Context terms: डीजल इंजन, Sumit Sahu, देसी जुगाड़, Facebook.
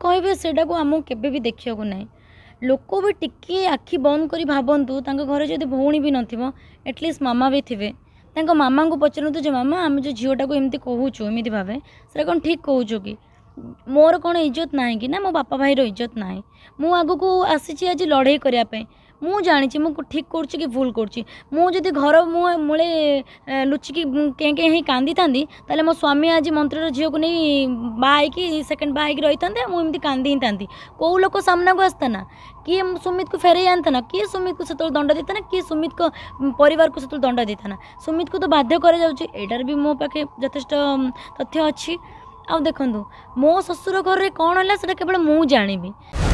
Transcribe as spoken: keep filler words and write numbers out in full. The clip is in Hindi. कौन कहे सेटा को आम के देखा ना लोक भी टिके आखि बंद कर भावतु घर जब भौणी भी नटलिस्ट मामा भी थे मामा को पचारतु जो मामा आम जो झीटा को एमती कहूँ एमती भावे सर कौन ठीक कहूँ कि मोर कौन इज्जत ना कि ना मो बापा भाईर इज्जत ना मु आग को आसी आज लड़े करने मु जानी मु ठीक करुच्ची कि भूल करुच्ची मुझे घर मूले लुचिकी के कहीं कांदी था ताले मो स्वामी आज मंत्री झील को नहीं बाईक सेकेंड बाईक रही था मुझे कांदी ही था कौ लोक सामना को आसता ना किए सुमित को फेर आनता ना किए सुमित को से दंड देता ना किए सुमित को परिवार को से दंड देता ना सुमित को तो बाध्य कराटार भी मो पाखे जथेष तथ्य अच्छी आउ देखु मो ससुर घर में कौन है केवल मु जानी।